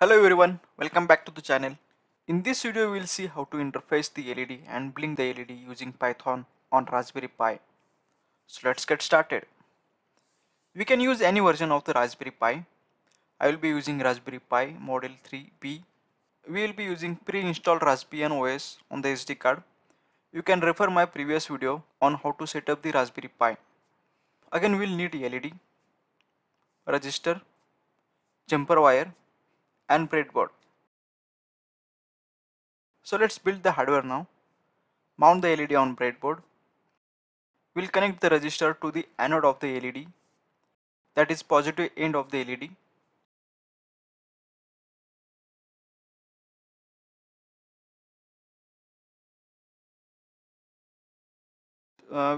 Hello everyone, welcome back to the channel. In this video we will see how to interface the LED and blink the LED using Python on Raspberry Pi. So let's get started. We can use any version of the Raspberry Pi. I will be using Raspberry Pi Model 3B. We will be using pre-installed Raspbian OS on the SD card. You can refer my previous video on how to set up the Raspberry Pi. Again we will need LED, resistor, jumper wire and breadboard. So let's build the hardware now. Mount the LED on breadboard. We'll connect the resistor to the anode of the LED, that is positive end of the LED.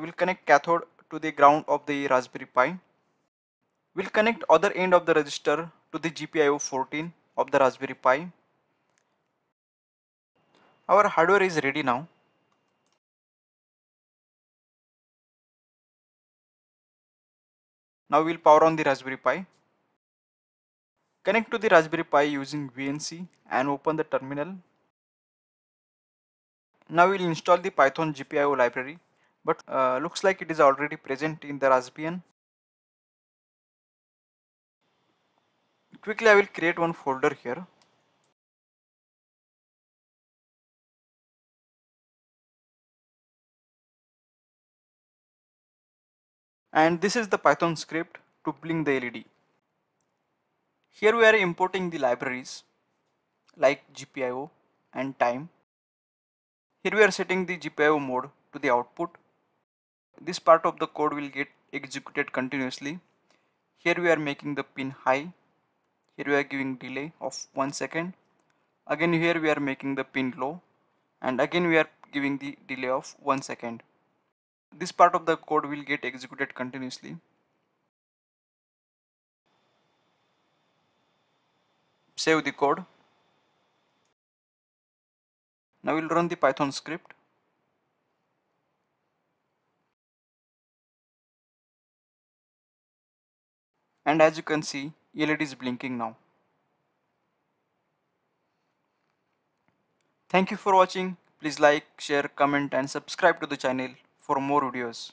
We'll connect cathode to the ground of the Raspberry Pi. We'll connect other end of the resistor to the GPIO 14 of the Raspberry Pi. Our hardware is ready now. Now we'll power on the Raspberry Pi. Connect to the Raspberry Pi using VNC and open the terminal. Now we'll install the Python GPIO library, but looks like it is already present in the Raspbian. Quickly I will create one folder here. And this is the Python script to blink the LED. Here we are importing the libraries like GPIO and time. Here we are setting the GPIO mode to the output. This part of the code will get executed continuously. Here we are making the pin high. Here we are giving delay of 1 second. Again here we are making the pin low, and again we are giving the delay of 1 second. This part of the code will get executed continuously. Save the code. Now we'll run the Python script. And as you can see, LED is blinking now. Thank you for watching. Please like, share, comment and subscribe to the channel for more videos.